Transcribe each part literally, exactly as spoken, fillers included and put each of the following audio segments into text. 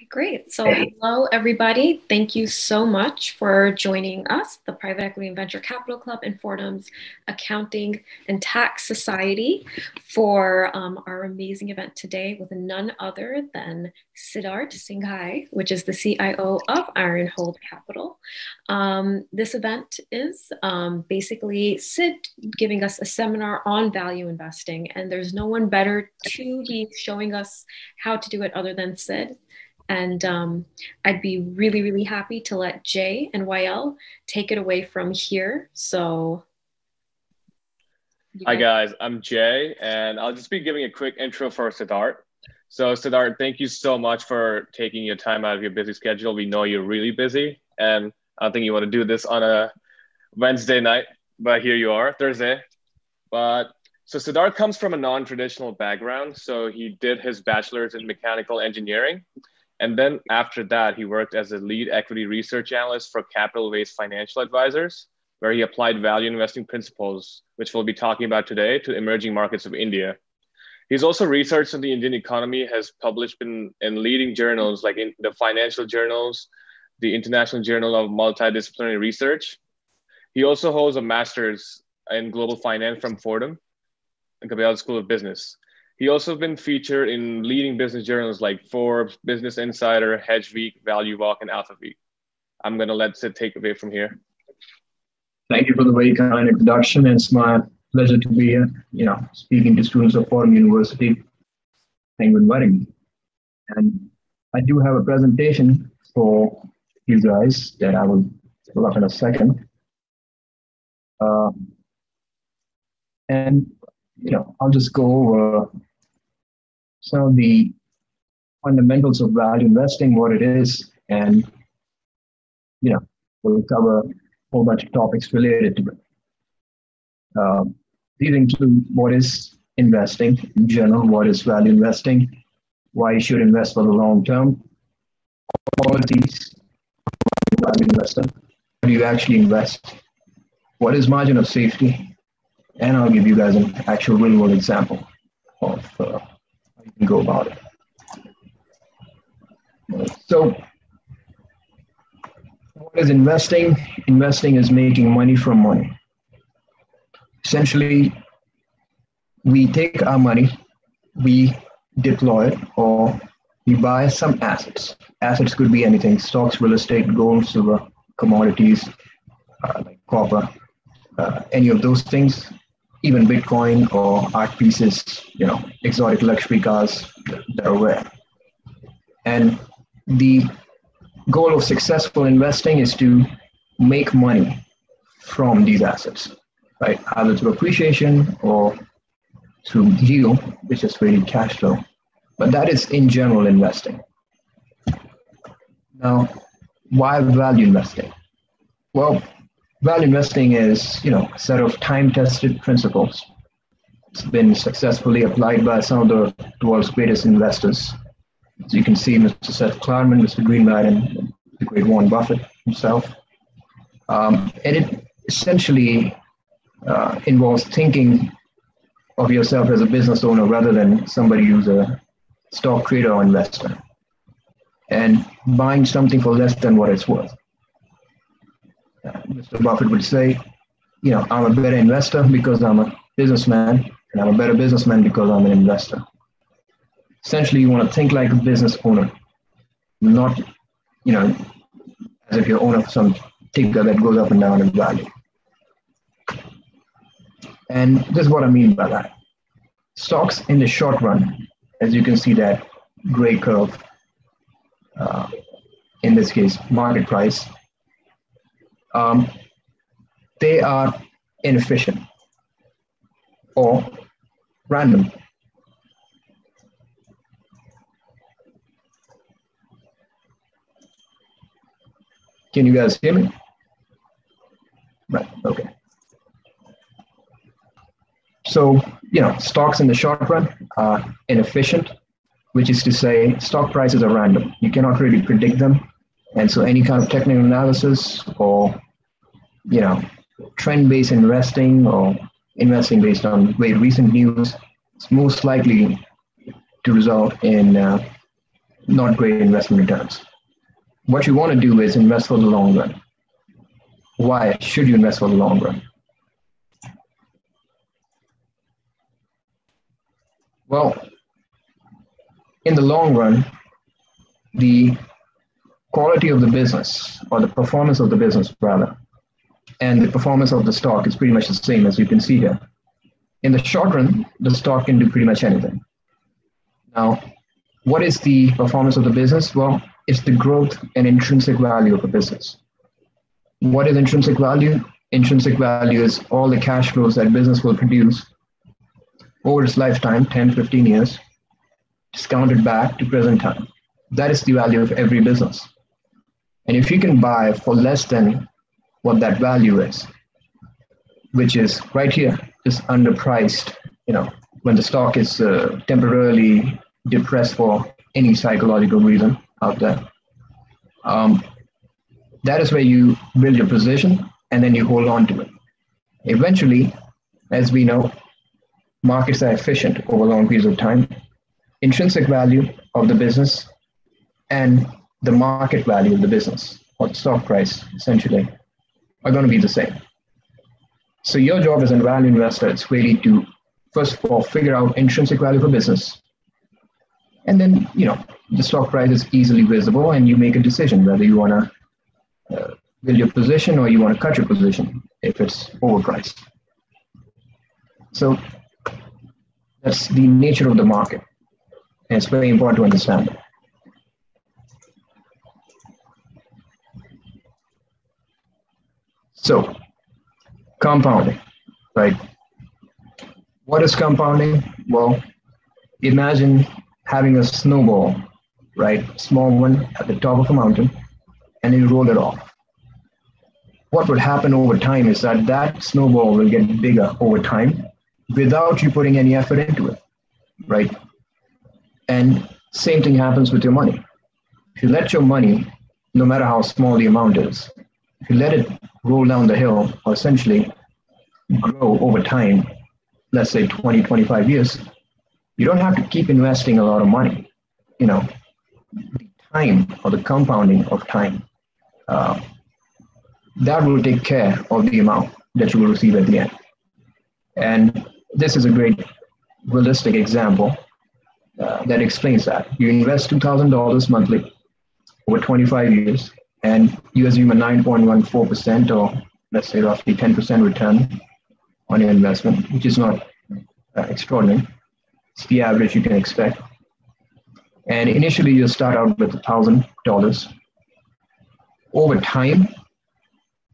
Okay, great. So hello, everybody. Thank you so much for joining us, the Private Equity and Venture Capital Club and Fordham's Accounting and Tax Society, for um, our amazing event today with none other than Siddharth Singhai, which is the C I O of Ironhold Capital. Um, this event is um, basically Sid giving us a seminar on value investing, and there's no one better to be showing us how to do it other than Sid. And um, I'd be really, really happy to let Jay and Y L take it away from here. So. Hi guys, I'm Jay, and I'll just be giving a quick intro for Siddharth. So Siddharth, thank you so much for taking your time out of your busy schedule. We know you're really busy, and I don't think you want to do this on a Wednesday night, but here you are, Thursday. But so Siddharth comes from a non-traditional background. So he did his bachelor's in mechanical engineering. And then after that, he worked as a lead equity research analyst for Capital-Based Financial Advisors, where he applied value investing principles, which we'll be talking about today, to emerging markets of India. He's also researched in the Indian economy, has published in, in leading journals, like in the financial journals, the International Journal of Multidisciplinary Research. He also holds a master's in global finance from Fordham and Gabelli School of Business. He also been featured in leading business journals like Forbes, Business Insider, Hedge Week, Value Walk, and Alpha Week. I'm going to let Sid take away from here. Thank you for the very kind introduction. It's my pleasure to be here, you know, speaking to students of Fordham University. Thank you for inviting me. And I do have a presentation for you guys that I will pull up in a second. Uh, and, you know, I'll just go over some of the fundamentals of value investing, what it is, and, you know, we'll cover a whole bunch of topics related to it. Um, these include what is investing in general, what is value investing, why you should invest for the long term, qualities of value investor, how do you actually invest, what is margin of safety, and I'll give you guys an actual real-world example of uh, how you can go about it. So, what is investing? Investing is making money from money. Essentially, we take our money, we deploy it, or we buy some assets. Assets could be anything: stocks, real estate, gold, silver, commodities, uh, like copper, uh, any of those things. Even Bitcoin or art pieces, you know, exotic luxury cars that are rare. And the goal of successful investing is to make money from these assets, right? Either through appreciation or through yield, which is really cash flow. But that is in general investing. Now, why value investing? Well, value investing is, you know, a set of time-tested principles. It's been successfully applied by some of the world's greatest investors. So you can see Mister Seth Klarman, Mister Greenblatt, and the great Warren Buffett himself. Um, and it essentially uh, involves thinking of yourself as a business owner rather than somebody who's a stock trader or investor, and buying something for less than what it's worth. Uh, Mister Buffett would say, you know, I'm a better investor because I'm a businessman, and I'm a better businessman because I'm an investor. Essentially, you want to think like a business owner, not, you know, as if you're owner of some ticker that goes up and down in value. And this is what I mean by that. Stocks in the short run, as you can see that gray curve, uh, in this case, market price, Um, they are inefficient or random. Can you guys hear me? Right, okay. So, you know, stocks in the short run are inefficient, which is to say stock prices are random. You cannot really predict them. And so any kind of technical analysis or, you know, trend-based investing or investing based on very recent news is most likely to result in uh, not great investment returns. What you want to do is invest for the long run. Why should you invest for the long run? Well, in the long run, the quality of the business, or the performance of the business rather, and the performance of the stock is pretty much the same, as you can see here. In the short run, the stock can do pretty much anything. Now, what is the performance of the business? Well, it's the growth and intrinsic value of the business. What is intrinsic value? Intrinsic value is all the cash flows that business will produce over its lifetime, ten, fifteen years, discounted back to present time. That is the value of every business. And if you can buy for less than what that value is, which is right here, is underpriced, you know, when the stock is uh, temporarily depressed for any psychological reason out there, um, that is where you build your position and then you hold on to it. Eventually, as we know, markets are efficient over long periods of time. Intrinsic value of the business and the market value of the business, or the stock price essentially, are going to be the same. So your job as a value investor is really to, first of all, figure out intrinsic value for business. And then, you know, the stock price is easily visible and you make a decision whether you want to uh, build your position or you want to cut your position if it's overpriced. So that's the nature of the market. And it's very important to understand it. So, compounding, right? What is compounding? Well, imagine having a snowball, right? Small one at the top of a mountain, and you roll it off. What would happen over time is that that snowball will get bigger over time without you putting any effort into it, right? And same thing happens with your money. If you let your money, no matter how small the amount is, if you let it roll down the hill or essentially grow over time, let's say twenty, twenty-five years, you don't have to keep investing a lot of money. You know, the time or the compounding of time, uh, that will take care of the amount that you will receive at the end. And this is a great realistic example uh, that explains that. You invest two thousand dollars monthly over twenty-five years, and you assume a nine point one four percent, or let's say roughly ten percent return on your investment, which is not uh, extraordinary. It's the average you can expect. And initially, you start out with one thousand dollars. Over time,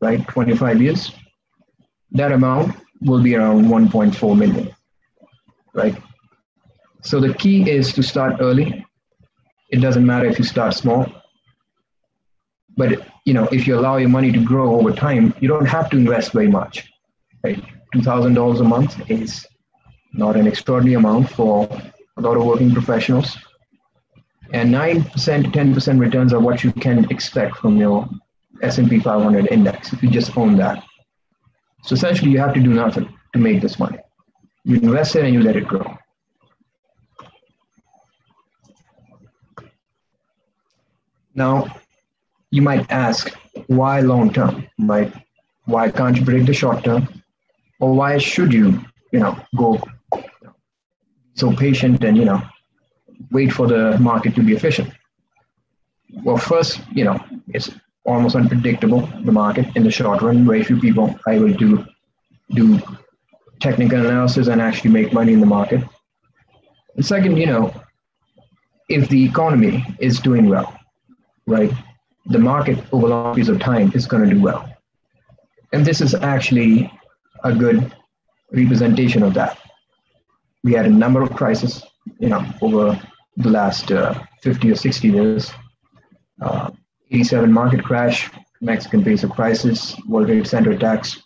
right, twenty-five years, that amount will be around one point four million, right? So the key is to start early. It doesn't matter if you start small. But, you know, if you allow your money to grow over time, you don't have to invest very much, right? two thousand dollars a month is not an extraordinary amount for a lot of working professionals. And nine percent to ten percent returns are what you can expect from your S and P five hundred index if you just own that. So essentially, you have to do nothing to make this money. You invest it and you let it grow. Now, you might ask, why long term, right? Why can't you predict the short term? Or why should you, you know, go so patient and, you know, wait for the market to be efficient? Well, first, you know, it's almost unpredictable, the market in the short run. Very few people are able to do technical analysis and actually make money in the market. And second, you know, if the economy is doing well, right, the market over long periods of time is going to do well. And this is actually a good representation of that. We had a number of crises, you know, over the last uh, fifty or sixty years. Uh, eighty-seven market crash, Mexican peso crisis, World Trade Center attacks,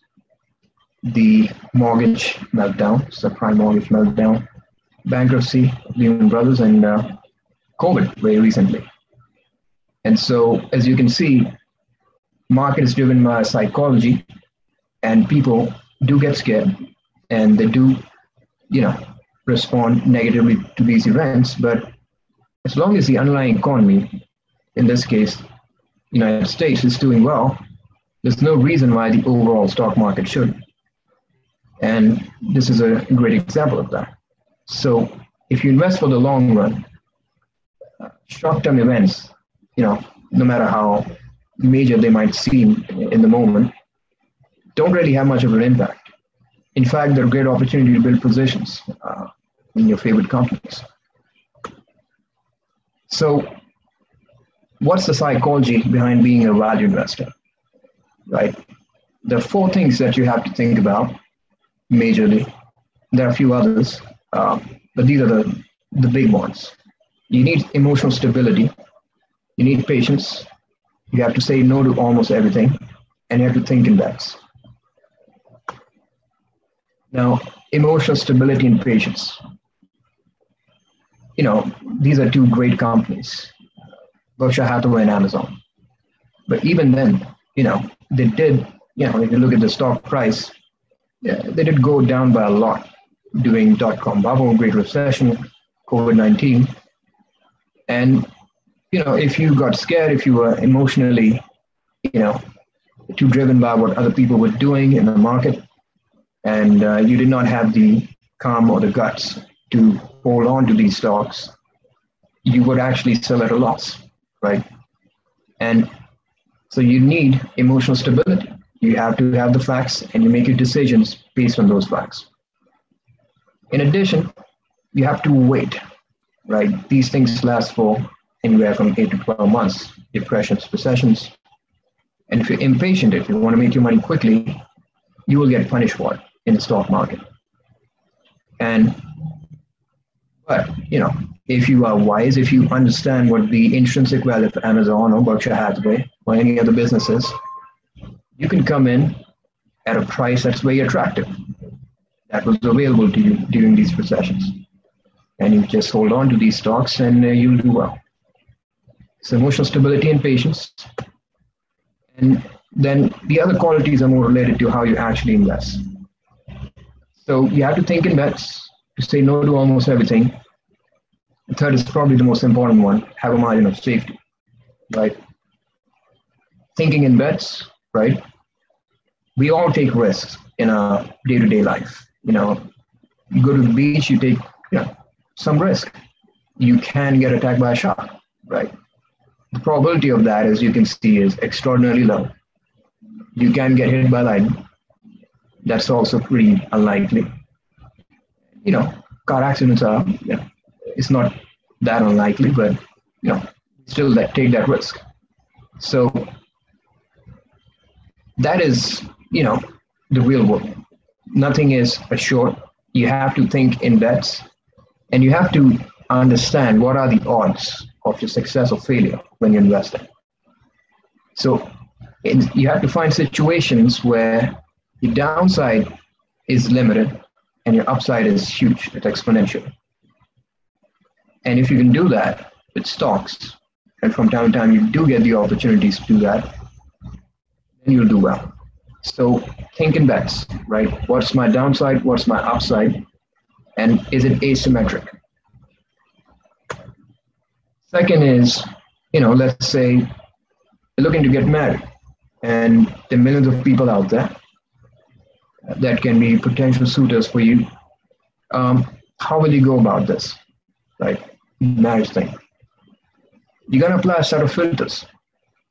the mortgage meltdown, subprime mortgage meltdown, bankruptcy, Lehman Brothers, and uh, COVID very recently. And so, as you can see, market is driven by psychology, and people do get scared, and they do, you know, respond negatively to these events. But as long as the underlying economy, in this case, the United States, is doing well, there's no reason why the overall stock market shouldn't. And this is a great example of that. So if you invest for the long run, short-term events, you know, no matter how major they might seem in the moment, don't really have much of an impact. In fact, they're a great opportunity to build positions uh, in your favorite companies. So what's the psychology behind being a value investor, right? There are four things that you have to think about majorly. There are a few others, uh, but these are the, the big ones. You need emotional stability. You need patience. You have to say no to almost everything, and you have to think in bets. Now, emotional stability and patience. You know, these are two great companies, Berkshire Hathaway and Amazon. But even then, you know, they did, you know, if you look at the stock price, yeah, they did go down by a lot during dot-com bubble, Great Recession, COVID nineteen. And, you know, if you got scared, if you were emotionally, you know, too driven by what other people were doing in the market, and uh, you did not have the calm or the guts to hold on to these stocks, you would actually sell at a loss, right? And so you need emotional stability. You have to have the facts, and you make your decisions based on those facts. In addition, you have to wait, right? These things last for anywhere from eight to twelve months, depressions, recessions. And if you're impatient, if you want to make your money quickly, you will get punished for it in the stock market. And, but, you know, if you are wise, if you understand what the intrinsic value of Amazon or Berkshire Hathaway or any other business is, you can come in at a price that's very attractive, that was available to you during these recessions. And you just hold on to these stocks and uh, you'll do well. So emotional stability and patience. And then the other qualities are more related to how you actually invest. So you have to think in bets, to say no to almost everything. The third is probably the most important one, have a margin of safety, right? Thinking in bets, right? We all take risks in our day-to-day life. You know, you go to the beach, you take, you know, some risk. You can get attacked by a shark, right? The probability of that, as you can see, is extraordinarily low. You can get hit by lightning. That's also pretty unlikely. You know, car accidents are, you know, it's not that unlikely, but, you know, still that, take that risk. So that is, you know, the real world. Nothing is assured. You have to think in bets, and you have to understand what are the odds of your success or failure when you're investing. So it, you have to find situations where your downside is limited and your upside is huge, it's exponential. And if you can do that with stocks, and from time to time you do get the opportunities to do that, then you'll do well. So think in bets, right? What's my downside? What's my upside? And is it asymmetric? Second is, you know, let's say you're looking to get married, and there are millions of people out there that can be potential suitors for you. Um, how will you go about this, right? Marriage thing. You're going to apply a set of filters.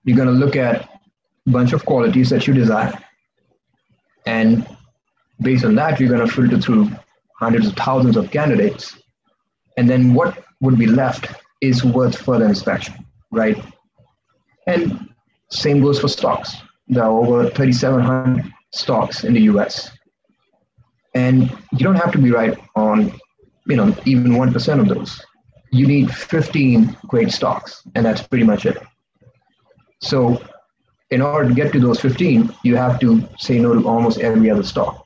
You're going to look at a bunch of qualities that you desire. And based on that, you're going to filter through hundreds of thousands of candidates. And then what would be left is worth further inspection, right? And same goes for stocks. There are over thirty-seven hundred stocks in the U S. And you don't have to be right on, you know, even one percent of those. You need fifteen great stocks, and that's pretty much it. So in order to get to those fifteen, you have to say no to almost every other stock.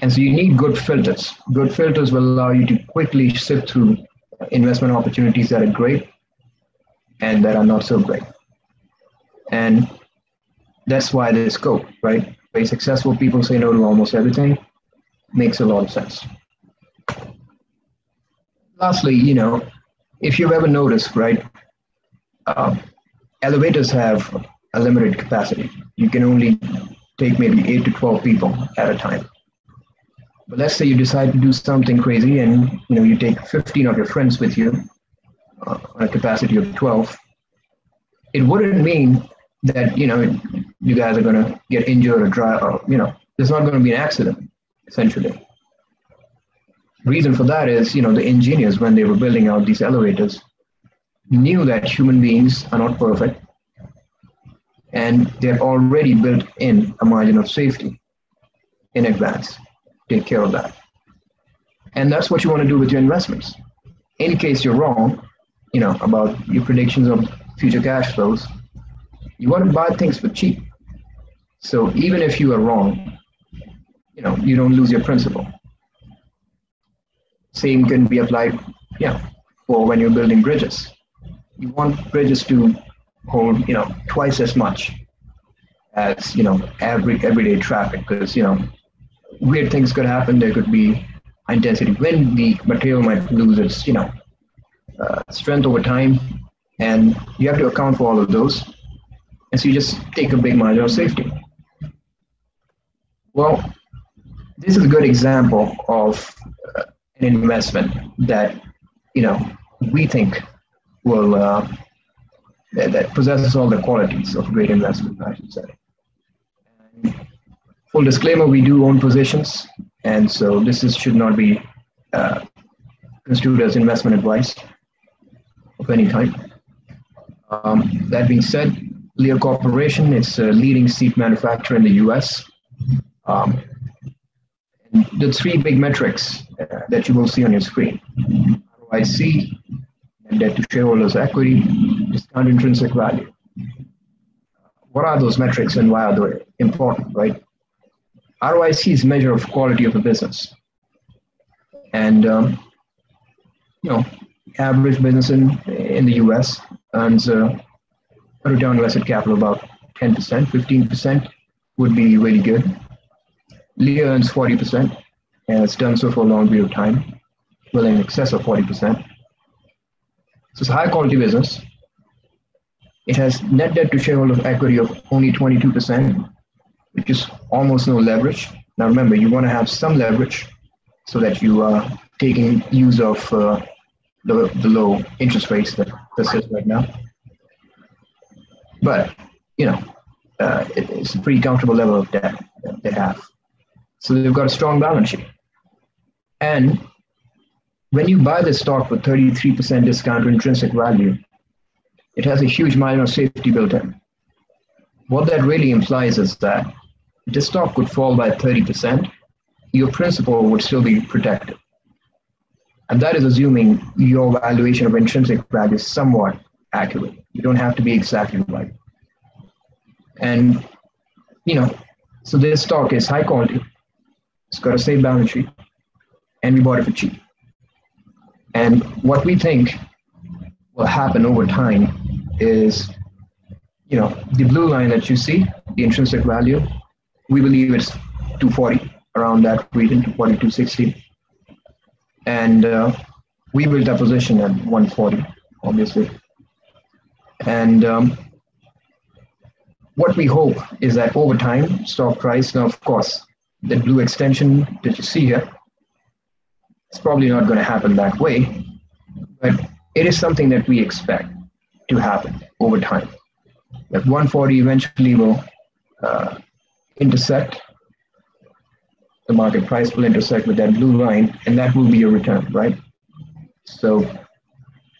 And so you need good filters. Good filters will allow you to quickly sift through investment opportunities that are great and that are not so great. And that's why there's scope, right? Very successful people say no to almost everything. Makes a lot of sense. Lastly, you know, if you've ever noticed, right, uh, elevators have a limited capacity. You can only take maybe eight to twelve people at a time. But let's say you decide to do something crazy and you know you take fifteen of your friends with you uh, on a capacity of twelve. It wouldn't mean that you know you guys are going to get injured or dry, or you know there's not going to be an accident, essentially. Reason for that is, you know, the engineers, when they were building out these elevators, knew that human beings are not perfect, and they've already built in a margin of safety in advance. Take care of that. And that's what you want to do with your investments. In case you're wrong, you know, about your predictions of future cash flows, you want to buy things for cheap. So even if you are wrong, you know, you don't lose your principal. Same can be applied, yeah, for when you're building bridges. You want bridges to hold, you know, twice as much as, you know, every everyday traffic, because, you know, weird things could happen. There could be high intensity wind. The material might lose its, you know, uh, strength over time, and you have to account for all of those. And so you just take a big margin of safety. Well, this is a good example of uh, an investment that, you know, we think will uh, that, that possesses all the qualities of great investment, I should say. And full disclaimer, we do own positions, and so this is, should not be uh, construed as investment advice of any kind. Um, that being said, Lear Corporation, it's a leading seat manufacturer in the U S Um, the three big metrics uh, that you will see on your screen, R O I C, net debt to shareholders' equity, discount intrinsic value. What are those metrics and why are they important, right? R O I C is a measure of quality of a business, and um, you know, average business in in the U S earns a return on invested capital about ten percent, fifteen percent would be really good. Lear earns forty percent, and it's done so for a long period of time, well in excess of forty percent. So it's a high quality business. It has net debt to shareholder equity of only twenty-two percent. Which is almost no leverage. Now remember, you want to have some leverage so that you are taking use of uh, the, the low interest rates that persist right now. But, you know, uh, it, it's a pretty comfortable level of debt that they have. So they've got a strong balance sheet. And when you buy the stock with thirty-three percent discount to intrinsic value, it has a huge margin of safety built in. What that really implies is that this stock could fall by thirty percent, your principal would still be protected. And that is assuming your valuation of intrinsic value is somewhat accurate. You don't have to be exactly right. And, you know, so this stock is high quality. It's got a safe balance sheet. And we bought it for cheap. And what we think will happen over time is, you know, the blue line that you see, the intrinsic value, we believe it's two forty, around that region, two forty, two sixty. And uh, we built our position at one forty, obviously. And um, what we hope is that over time, stock price, now of course, the blue extension that you see here, it's probably not going to happen that way, but it is something that we expect to happen over time. That one forty eventually will uh, intersect, the market price will intersect with that blue line, and that will be your return, right? So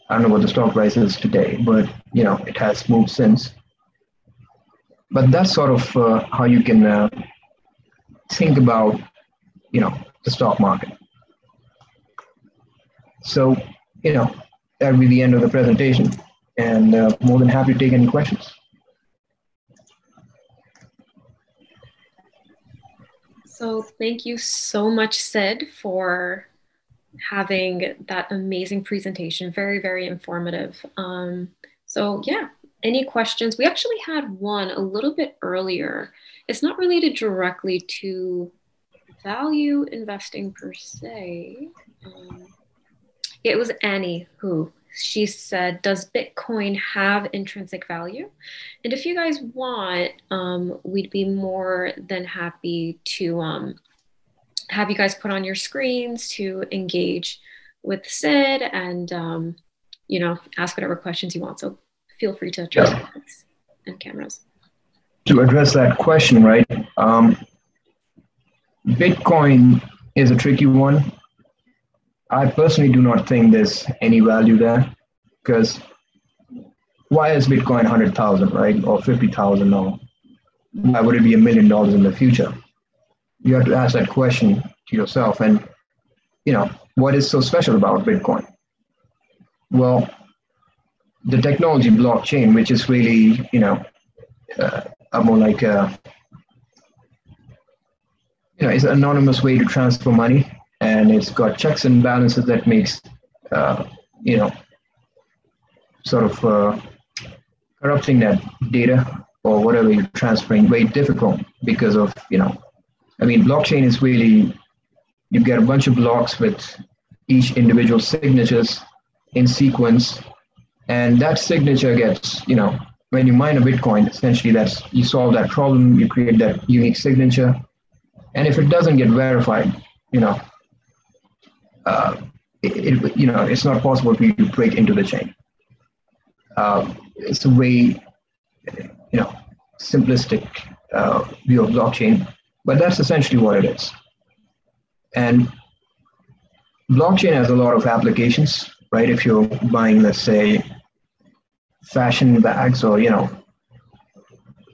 I don't know what the stock price is today, but you know, it has moved since. But that's sort of uh, how you can uh, think about, you know, the stock market. So, you know, that'll be the end of the presentation, and uh, more than happy to take any questions. So thank you so much, Sid, for having that amazing presentation. Very, very informative. Um, so yeah, any questions? We actually had one a little bit earlier. It's not related directly to value investing per se. Um, it was Annie who she said, does Bitcoin have intrinsic value? And if you guys want, um, we'd be more than happy to um, have you guys put on your screens to engage with Sid and, um, you know, ask whatever questions you want. So feel free to turn yeah. and cameras. To address that question, right? Um, Bitcoin is a tricky one. I personally do not think there's any value there, because why is Bitcoin one hundred thousand, right? Or fifty thousand, or why would it be a million dollars in the future? You have to ask that question to yourself. And, you know, what is so special about Bitcoin? Well, the technology blockchain, which is really, you know, uh, a more like a, you know, it's an anonymous way to transfer money. And it's got checks and balances that makes, uh, you know, sort of uh, corrupting that data or whatever you're transferring very difficult because of, you know, I mean, blockchain is really, you get a bunch of blocks with each individual signatures in sequence. And that signature gets, you know, when you mine a Bitcoin, essentially that's, you solve that problem, you create that unique signature. And if it doesn't get verified, you know, Uh, it, it, you know, it's not possible for you to break into the chain. Uh, it's a way, you know, simplistic uh, view of blockchain, but that's essentially what it is. And blockchain has a lot of applications, right? If you're buying, let's say, fashion bags or, you know,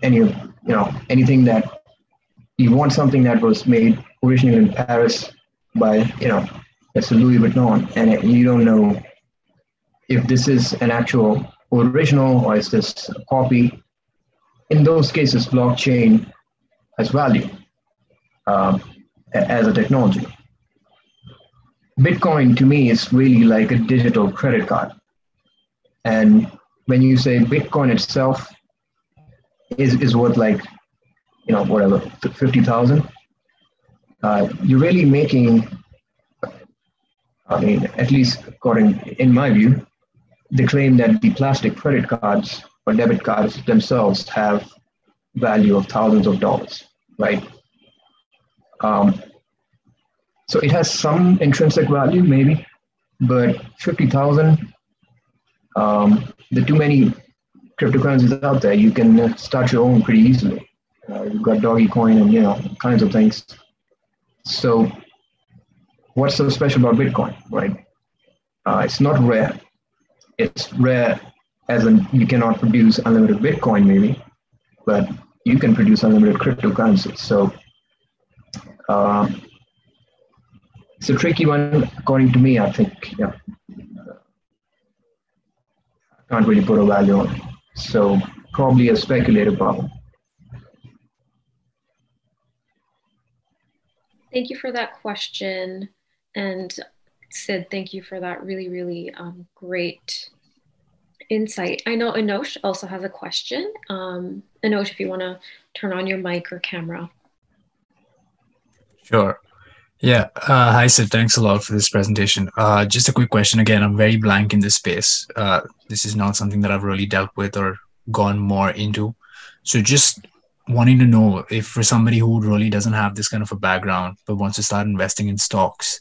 any, you know, anything that you want, something that was made originally in Paris by, you know, it's a Louis Vuitton, and it, you don't know if this is an actual original or is this a copy. In those cases, blockchain has value um, as a technology. Bitcoin, to me, is really like a digital credit card. And when you say Bitcoin itself is, is worth like, you know, whatever, fifty thousand, uh, you're really making, I mean, at least according, in my view, the claim that the plastic credit cards or debit cards themselves have value of thousands of dollars, right? Um, so it has some intrinsic value, maybe, but fifty thousand, um, there are too many cryptocurrencies out there. You can start your own pretty easily. Uh, you've got Doge Coin and, you know, kinds of things. So what's so special about Bitcoin, right? Uh, it's not rare. It's rare as in you cannot produce unlimited Bitcoin maybe, but you can produce unlimited cryptocurrencies. So uh, it's a tricky one, according to me, I think. Yeah. I can't really put a value on it. So probably a speculative problem. Thank you for that question. And Sid, thank you for that really, really um, great insight. I know Anosh also has a question. Um, Anosh, if you want to turn on your mic or camera. Sure. Yeah. Uh, hi, Sid. Thanks a lot for this presentation. Uh, just a quick question. Again, I'm very blank in this space. Uh, this is not something that I've really dealt with or gone more into. So just wanting to know if for somebody who really doesn't have this kind of a background but wants to start investing in stocks,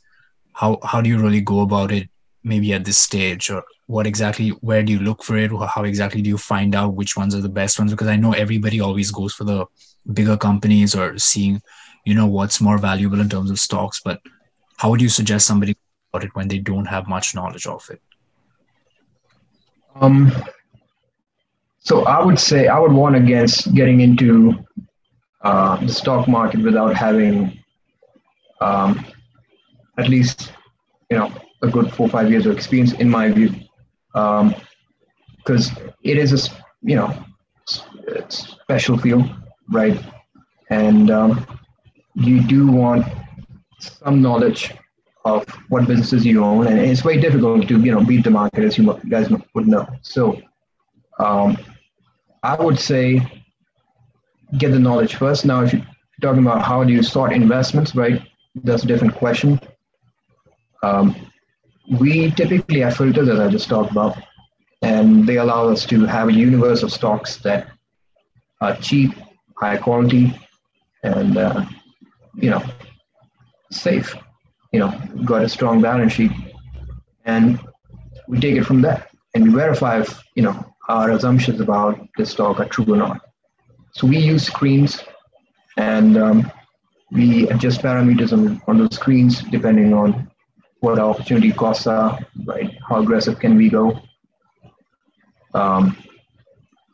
how how do you really go about it maybe at this stage, or what exactly, where do you look for it, or how exactly do you find out which ones are the best ones? Because I know everybody always goes for the bigger companies or seeing, you know, what's more valuable in terms of stocks, but how would you suggest somebody about it when they don't have much knowledge of it? Um. So I would say I would warn against getting into uh, the stock market without having um, at least, you know, a good four or five years of experience, in my view, because um, it is a, you know, it's special field, right? And um, you do want some knowledge of what businesses you own, and it's very difficult to, you know, beat the market, as you guys would know. So Um, I would say get the knowledge first. Now, if you're talking about how do you sort investments, right, that's a different question. Um, we typically have filters, as I just talked about, and they allow us to have a universe of stocks that are cheap, high quality, and uh, you know, safe. You know, got a strong balance sheet, and we take it from there and we verify if, you know, our assumptions about this stock are true or not. So we use screens, and um, we adjust parameters on, on those screens depending on what our opportunity costs are, right? How aggressive can we go? Um,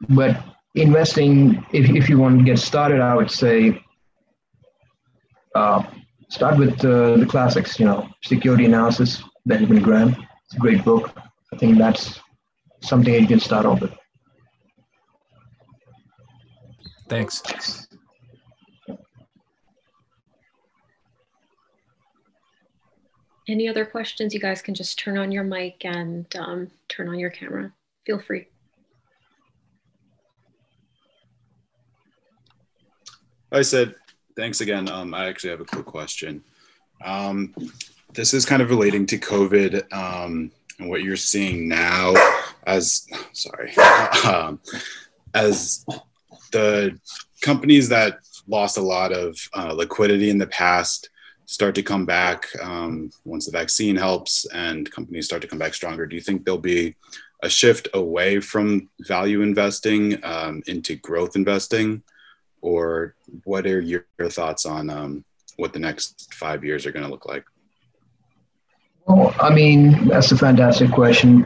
but investing, if, if you want to get started, I would say uh, start with uh, the classics, you know, Security Analysis, Benjamin Graham. It's a great book. I think that's something you can start off with. Thanks. Any other questions? You guys can just turn on your mic and um, turn on your camera. Feel free. I said, thanks again. Um, I actually have a quick question. Um, this is kind of relating to COVID um, and what you're seeing now as, sorry, um, as the companies that lost a lot of uh, liquidity in the past start to come back um, once the vaccine helps and companies start to come back stronger. Do you think there'll be a shift away from value investing um, into growth investing? Or what are your thoughts on um, what the next five years are going to look like? Well, I mean, that's a fantastic question,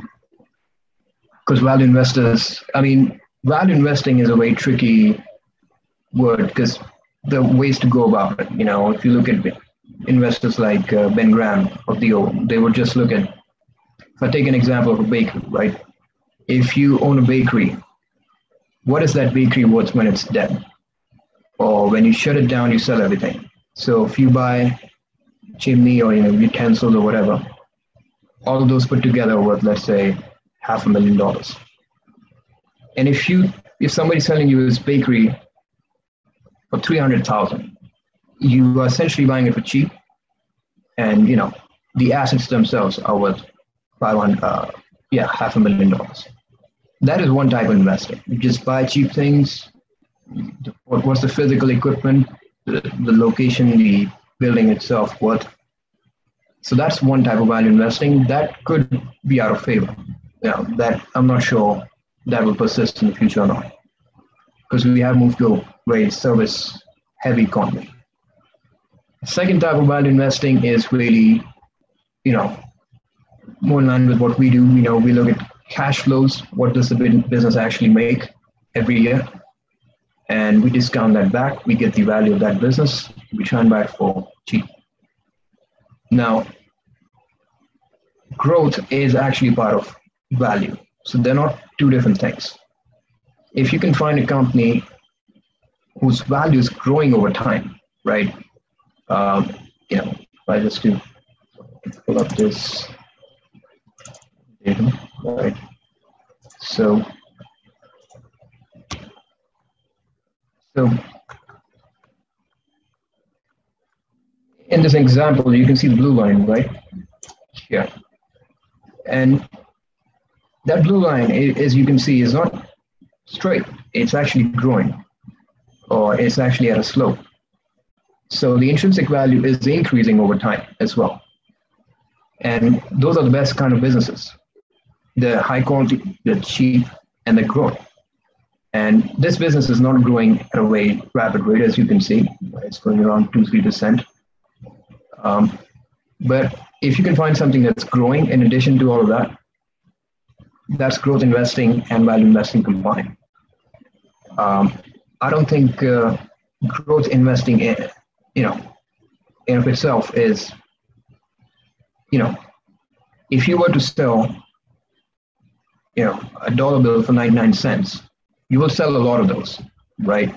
because value investors, I mean, value investing is a very tricky word because there are ways to go about it. You know, if you look at investors like uh, Ben Graham of the old, they would just look at, if I take an example of a bakery, right? If you own a bakery, what is that bakery worth when it's dead? Or when you shut it down, you sell everything. So if you buy chimney or, you know, utensils or whatever, all of those put together are worth, let's say, half a million dollars. And if you, if somebody's selling you this bakery for three hundred thousand dollars, you are essentially buying it for cheap, and, you know, the assets themselves are worth five hundred, uh, yeah, half a million dollars. That is one type of investing. You just buy cheap things. What's the physical equipment, the, the location, the building itself, what? So that's one type of value investing that could be out of favor. Yeah, that I'm not sure that will persist in the future or not, because we have moved to a very service-heavy economy. The second type of value investing is really, you know, more in line with what we do. You know, we look at cash flows. What does the business actually make every year? And we discount that back. We get the value of that business. We try and buy it for cheap. Now, growth is actually part of value. So they're not two different things. If you can find a company whose value is growing over time, right? Um, you know, if I just do, pull up this data, right? So, So in this example, you can see the blue line, right? Yeah. And that blue line, as you can see, is not straight. It's actually growing, or it's actually at a slope. So the intrinsic value is increasing over time as well. And those are the best kind of businesses. The high quality, the cheap, and the growth. And this business is not growing at a very rapid rate, as you can see. It's going around two to three percent. Um, but if you can find something that's growing in addition to all of that, that's growth investing and value investing combined. Um, I don't think uh, growth investing in, you know, in of itself is, you know, if you were to sell, you know, a dollar bill for ninety-nine cents, you will sell a lot of those, right?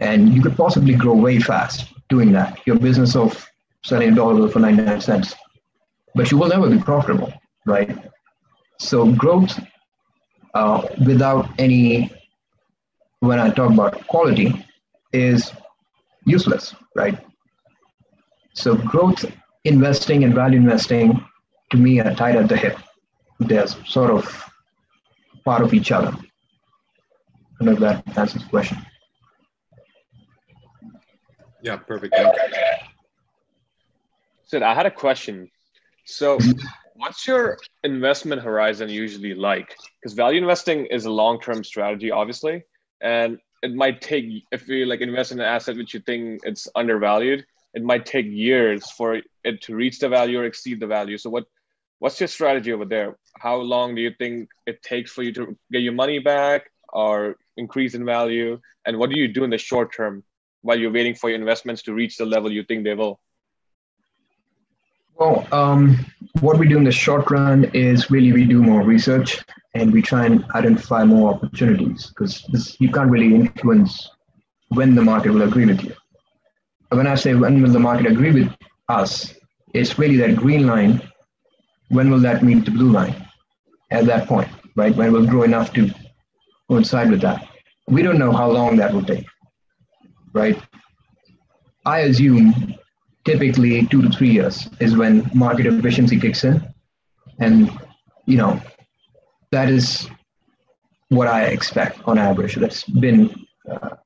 And you could possibly grow way fast doing that, your business of selling a dollar bill for ninety-nine cents, but you will never be profitable, right? So growth uh, without any, when I talk about quality, is useless, right? So growth investing and value investing to me, are tied at the hip. They're sort of part of each other. I don't know if that answers the question. Yeah, perfect. Thank you. Sid, I had a question. So what's your investment horizon usually like? Because value investing is a long-term strategy, obviously. And it might take, if you like invest in an asset which you think it's undervalued, it might take years for it to reach the value or exceed the value. So what, what's your strategy over there? How long do you think it takes for you to get your money back or increase in value? And what do you do in the short term while you're waiting for your investments to reach the level you think they will? Well, um, what we do in the short run is really we do more research and we try and identify more opportunities, because you can't really influence when the market will agree with you. When I say when will the market agree with us, it's really that green line. When will that meet the blue line at that point, right? When we'll grow enough to coincide with that. We don't know how long that will take, right? I assume typically two to three years is when market efficiency kicks in. And, you know, that is what I expect on average. That's been uh,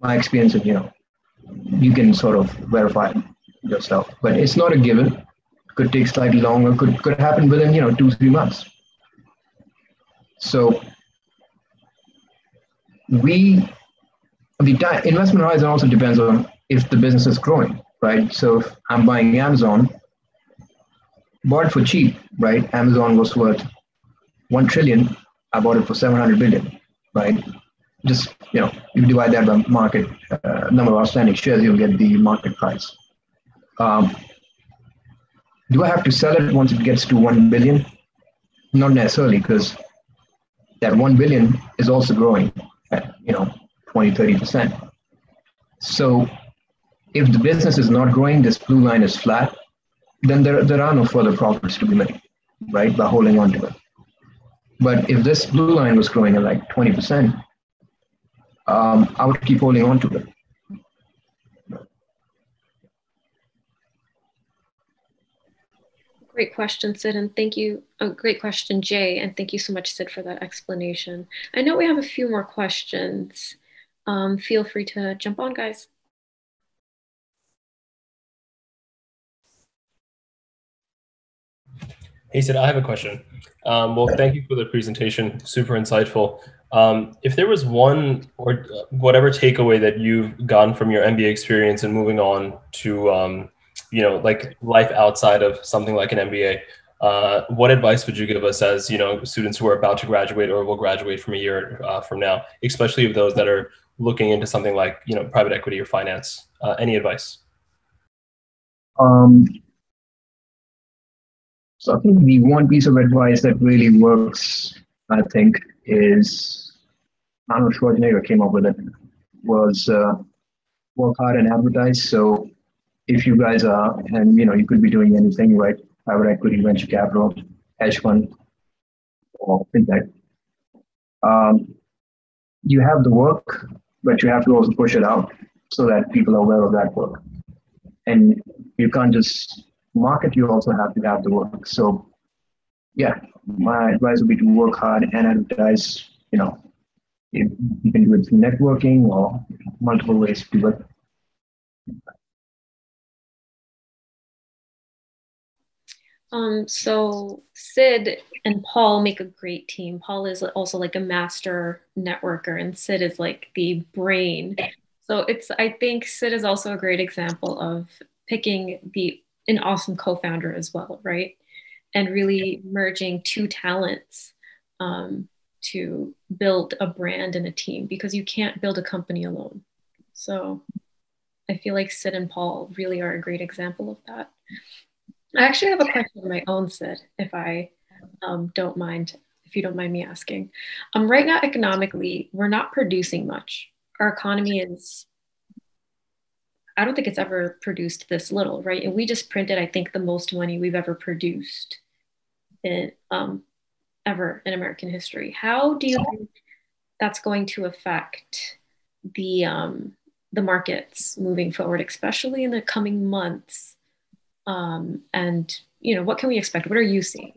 my experience of, you know, you can sort of verify it yourself, but it's not a given. Could take slightly longer, could could happen within, you know, two, three months. So we, the time, investment horizon also depends on if the business is growing, right? So if I'm buying Amazon, bought for cheap, right? Amazon was worth one trillion dollars. I bought it for seven hundred billion dollars, right? Just, you know, if you divide that by market, uh, number of outstanding shares, you'll get the market price. Um, do I have to sell it once it gets to one billion dollars? Not necessarily, because that one billion dollars is also growing at, you know, twenty, thirty percent. So if the business is not growing, this blue line is flat, then there, there are no further profits to be made, right, by holding on to it. But if this blue line was growing at like twenty percent, Um, I would keep holding on to them. Great question, Sid, and thank you. Oh, great question, Jay, and thank you so much, Sid, for that explanation. I know we have a few more questions. Um, feel free to jump on, guys. Hey, Sid, I have a question. Um, well, thank you for the presentation. Super insightful. Um, if there was one or whatever takeaway that you've gotten from your M B A experience and moving on to, um, you know, like life outside of something like an M B A, uh, what advice would you give us as, you know, students who are about to graduate or will graduate from a year uh, from now, especially of those that are looking into something like, you know, private equity or finance? Uh, any advice? Um, so I think the one piece of advice that really works, I think, is Arnold Schwarzenegger came up with it, was uh, work hard and advertise. So if you guys are, and you know, you could be doing anything, right? Private equity, venture capital, hedge fund, or fintech. Um, you have the work, but you have to also push it out so that people are aware of that work. And you can't just market, you also have to have the work. So yeah, my advice would be to work hard and advertise. You know, if you can do it through networking or multiple ways to do it. Um, so Sid and Paul make a great team. Paul is also like a master networker and Sid is like the brain. So it's, I think Sid is also a great example of picking the an awesome co-founder as well, right? And really merging two talents um, to build a brand and a team, because you can't build a company alone. So I feel like Sid and Paul really are a great example of that. I actually have a question of my own, Sid, if I um, don't mind, if you don't mind me asking. Um, right now, economically, we're not producing much. Our economy is, I don't think it's ever produced this little, right? And we just printed, I think, the most money we've ever produced in, um, ever in American history. How do you think that's going to affect the, um, the markets moving forward, especially in the coming months? Um, and you know, what can we expect? What are you seeing?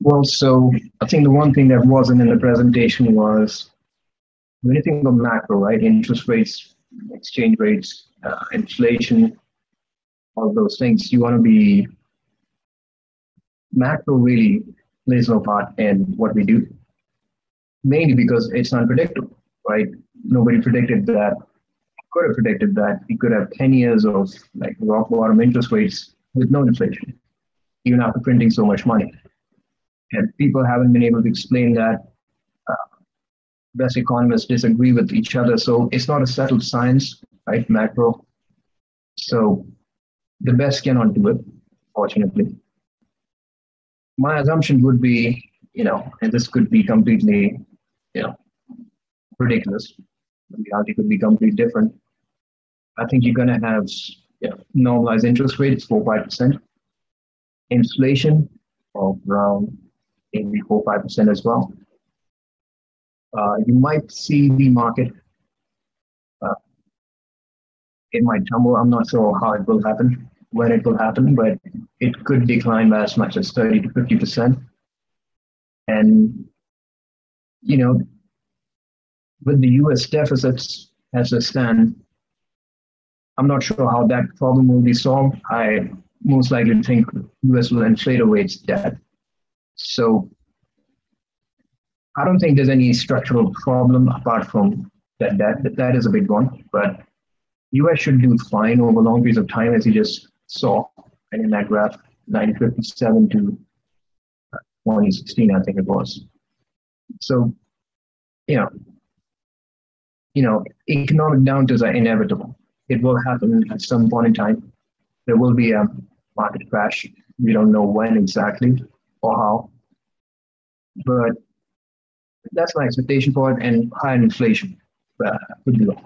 Well, so I think the one thing that wasn't in the presentation was when you think of macro, right? Interest rates, exchange rates, uh, inflation, all those things. You want to be macro really plays no part in what we do, mainly because it's not predictable, right? Nobody predicted that. Could have predicted that we could have ten years of like rock bottom interest rates with no inflation, even after printing so much money. And people haven't been able to explain that. Uh, best economists disagree with each other. So it's not a settled science, right? Macro. So the best cannot do it, fortunately. My assumption would be, you know, and this could be completely, you know, ridiculous. The reality could be completely different. I think you're going to have you know, normalized interest rates, four to five percent. Inflation of around maybe four to five percent as well. Uh, you might see the market. Uh, it might tumble. I'm not sure how it will happen, when it will happen, but it could decline by as much as thirty to fifty percent. And, you know, with the U S deficits as a stand, I'm not sure how that problem will be solved. I most likely think U S will inflate away its debt. So I don't think there's any structural problem apart from that debt. That, that is a big one, but U S should do fine over long periods of time, as you just saw. And in that graph, nineteen fifty-seven to twenty sixteen, I think it was. So, you know, You know, economic downturns are inevitable. It will happen at some point in time. There will be a market crash. We don't know when exactly or how. But that's my expectation for it, and higher inflation uh, would be low.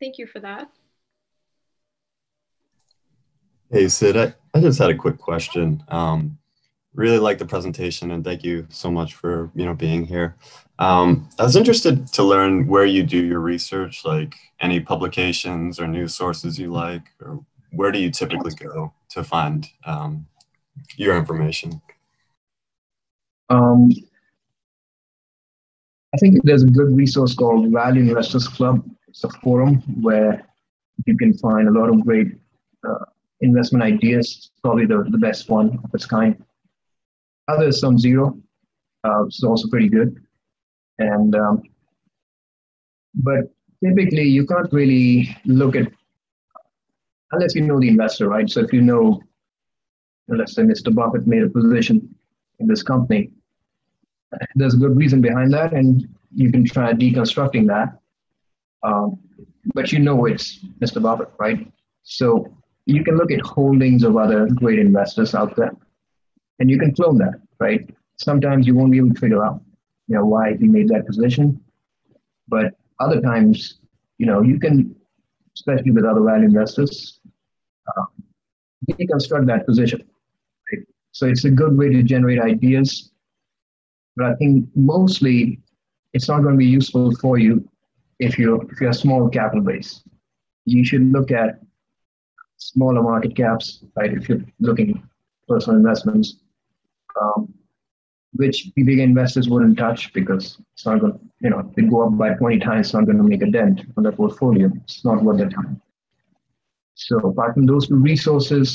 Thank you for that. Hey, Sid, I, I just had a quick question. Um, Really like the presentation, and thank you so much for you know being here. Um, I was interested to learn where you do your research, like any publications or news sources you like, or where do you typically go to find um, your information? Um, I think there's a good resource called Value Investors Club. It's a forum where you can find a lot of great uh, investment ideas. Probably the, the best one of its kind. Others, some zero, uh, is also pretty good. And, um, but typically you can't really look at, unless you know the investor, right? So if you know, let's say Mister Buffett made a position in this company, there's a good reason behind that, and you can try deconstructing that. Um, but you know it's Mister Buffett, right? So you can look at holdings of other great investors out there. And you can clone that, right? Sometimes you won't be able to figure out, you know, why he made that position. But other times, you know, you can, especially with other value investors, uh, deconstruct that position. Right? So it's a good way to generate ideas. But I think mostly it's not going to be useful for you if you're, if you're a small capital base. You should look at smaller market caps, right? If you're looking at personal investments, Um, which big investors wouldn't touch because it's not going to, you know, they go up by twenty times, it's not going to make a dent on their portfolio. It's not worth their time. So apart from those two resources,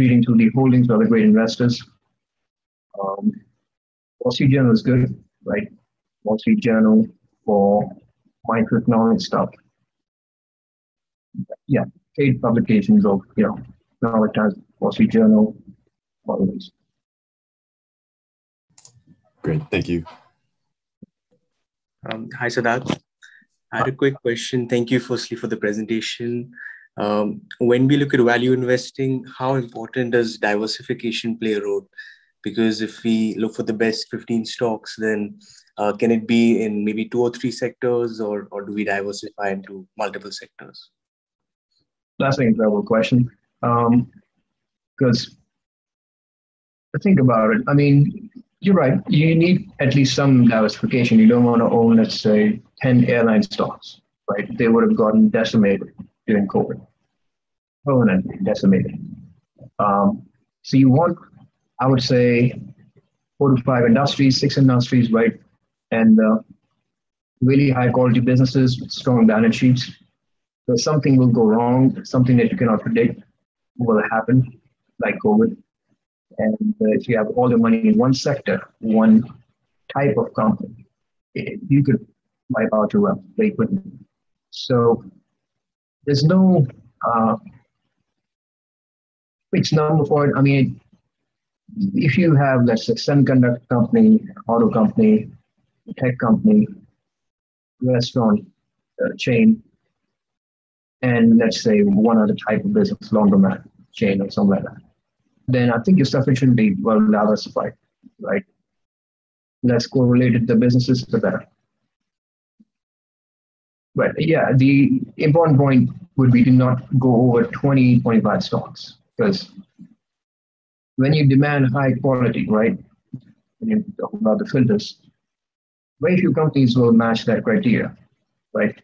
reading through the holdings of other great investors, um, Wall Street Journal is good, right? Wall Street Journal for microeconomic stuff. Yeah, paid publications of, you know, New York Times, Wall Street Journal, all of these. Great, thank you. Um, hi, Siddharth. I had a quick question. Thank you firstly for the presentation. Um, when we look at value investing, how important does diversification play a role? Because if we look for the best fifteen stocks, then uh, can it be in maybe two or three sectors, or, or do we diversify into multiple sectors? That's an incredible question. Because um, think about it, I mean, you're right. You need at least some diversification. You don't want to own, let's say, ten airline stocks, right? They would have gotten decimated during COVID. permanent decimated. Um, so you want, I would say, four to five industries, six industries, right? And uh, really high quality businesses with strong balance sheets. So something will go wrong, something that you cannot predict will happen, like COVID. And uh, if you have all the money in one sector, one type of company, it, you could wipe out your wealth very quickly. So there's no uh, fixed number for it. I mean, if you have, let's say, semiconductor company, auto company, tech company, restaurant uh, chain, and let's say one other type of business, laundromat chain or something like that, then I think your stuff should be well diversified, right? Less correlated the businesses, the better. But yeah, the important point would be to not go over twenty, twenty-five stocks, because when you demand high quality, right, when you talk about the filters, very few companies will match that criteria, right?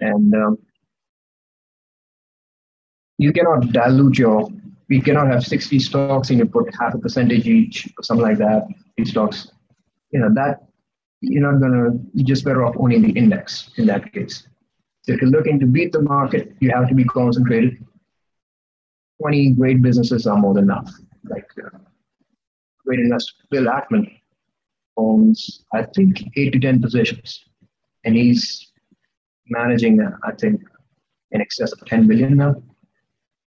And um, you cannot dilute your, you cannot have sixty stocks and you put half a percentage each or something like that, these stocks, you know, that, you're not going to, you're just better off owning the index in that case. So if you're looking to beat the market, you have to be concentrated. twenty great businesses are more than enough. Like uh, great investor Bill Ackman owns, I think, eight to ten positions. And he's managing, uh, I think, in excess of ten billion now.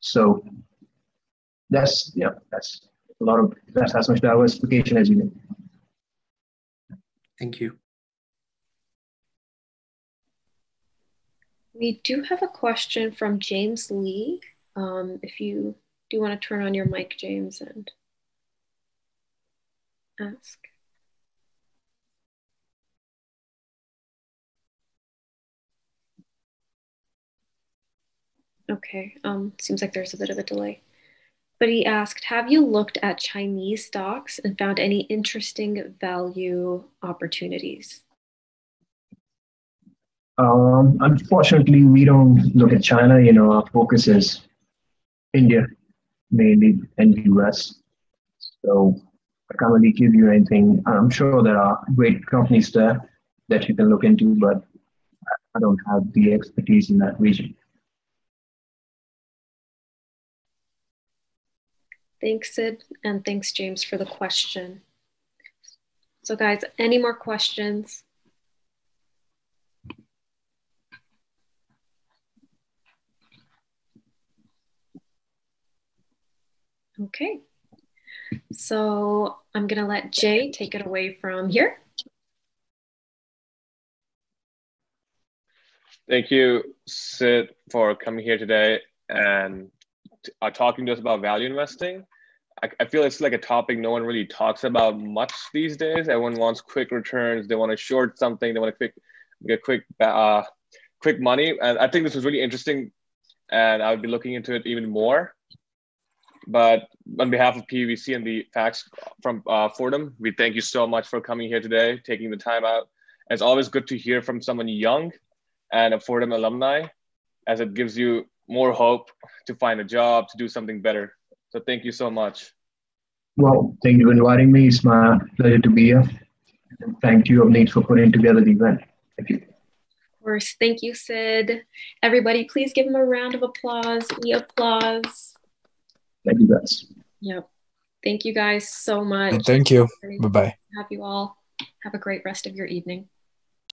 So that's, yeah, that's a lot of, that's as much diversification as you need. Thank you. We do have a question from James Lee. Um, if you do want to turn on your mic, James, and ask. Okay, um, seems like there's a bit of a delay. But he asked, have you looked at Chinese stocks and found any interesting value opportunities? Um, unfortunately, we don't look at China. You know, our focus is India, mainly, and the U S. So I can't really give you anything. I'm sure there are great companies there that you can look into, but I don't have the expertise in that region. Thanks, Sid, and thanks, James, for the question. So guys, any more questions? Okay, so I'm gonna let Jay take it away from here. Thank you, Sid, for coming here today and are talking to us about value investing. I, I feel it's like a topic no one really talks about much these days. Everyone wants quick returns. They want to short something. They want to quick, get quick, uh, quick money. And I think this was really interesting, and I would be looking into it even more. But on behalf of P V C and the Facts from uh, Fordham, we thank you so much for coming here today, taking the time out. And it's always good to hear from someone young and a Fordham alumni, as it gives you more hope to find a job, to do something better. So thank you so much. Well, thank you for inviting me. It's my pleasure to be here. And thank you, Avneet, for putting together the event. Thank you. Of course. Thank you, Sid. Everybody, please give him a round of applause. We applause. Thank you, guys. Yep. Thank you guys so much. And thank you. Bye-bye. Have you all. Have a great rest of your evening.